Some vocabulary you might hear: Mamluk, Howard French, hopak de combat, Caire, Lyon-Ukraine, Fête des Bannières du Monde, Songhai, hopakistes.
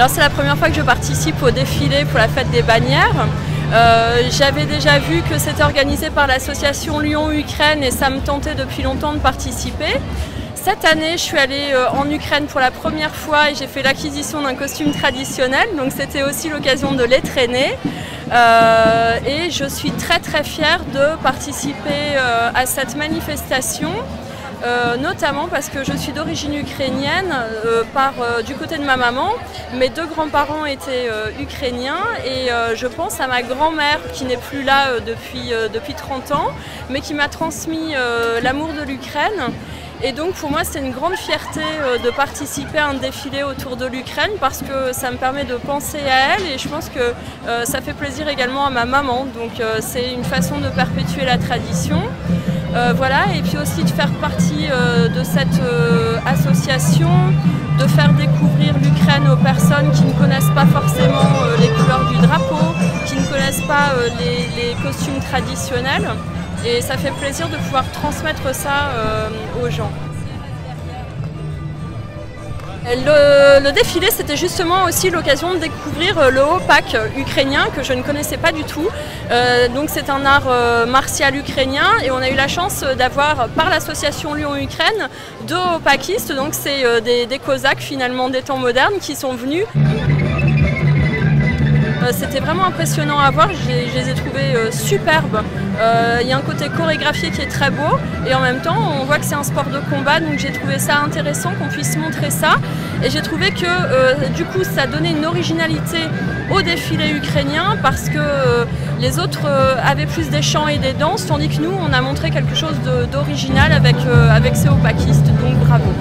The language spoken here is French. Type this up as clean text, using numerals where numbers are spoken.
Alors c'est la première fois que je participe au défilé pour la fête des bannières. J'avais déjà vu que c'était organisé par l'association Lyon-Ukraine et ça me tentait depuis longtemps de participer. Cette année, je suis allée en Ukraine pour la première fois et j'ai fait l'acquisition d'un costume traditionnel, donc c'était aussi l'occasion de les traîner. Et je suis très fière de participer à cette manifestation, notamment parce que je suis d'origine ukrainienne du côté de ma maman. Mes deux grands-parents étaient ukrainiens et je pense à ma grand-mère qui n'est plus là depuis 30 ans, mais qui m'a transmis l'amour de l'Ukraine. Et donc pour moi c'est une grande fierté de participer à un défilé autour de l'Ukraine parce que ça me permet de penser à elle et je pense que ça fait plaisir également à ma maman, donc c'est une façon de perpétuer la tradition. Voilà, et puis aussi de faire partie de cette association, de faire découvrir l'Ukraine aux personnes qui ne connaissent pas forcément les couleurs du drapeau, qui ne connaissent pas les costumes traditionnels. Et ça fait plaisir de pouvoir transmettre ça aux gens. Le défilé, c'était justement aussi l'occasion de découvrir le hopak ukrainien que je ne connaissais pas du tout. Donc c'est un art martial ukrainien et on a eu la chance d'avoir, par l'association Lyon-Ukraine, deux hopakistes, donc c'est des Cosaques finalement des temps modernes qui sont venus. C'était vraiment impressionnant à voir, je les ai trouvés superbes. Il y a un côté chorégraphié qui est très beau et en même temps on voit que c'est un sport de combat, donc j'ai trouvé ça intéressant qu'on puisse montrer ça. Et j'ai trouvé que du coup ça donnait une originalité au défilé ukrainien parce que les autres avaient plus des chants et des danses, tandis que nous on a montré quelque chose d'original avec ces hopakistes, donc bravo.